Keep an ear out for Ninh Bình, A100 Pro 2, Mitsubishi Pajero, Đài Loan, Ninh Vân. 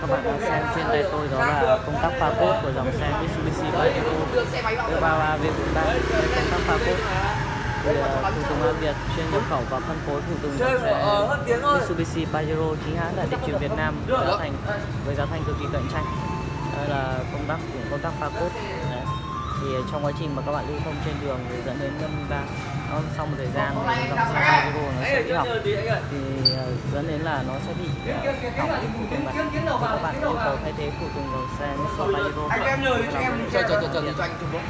Các bạn đang xem trên tay tôi đó là công tắc pha cốt của dòng xe Mitsubishi Pajero V33V43. Công tắc pha cốt thủ tùng Hoa Việt, chuyên nhập khẩu và phân phối thủ tùng dòng xe Mitsubishi Pajero chính hãng tại thị trường Việt Nam với giá thành cực kỳ cạnh tranh. Đây là công tắc của công tắc pha cốt. Thì trong quá trình mà các bạn lưu thông trên đường thì dẫn đến ngâm ra sau một thời gian dòng xe Pajero nó sẽ bị hỏng, thì dẫn đến là nó sẽ bị hỏng phụ tùng mặt. Các bạn yêu cầu thay thế phụ tùng dòng xe Mitsubishi Pajero.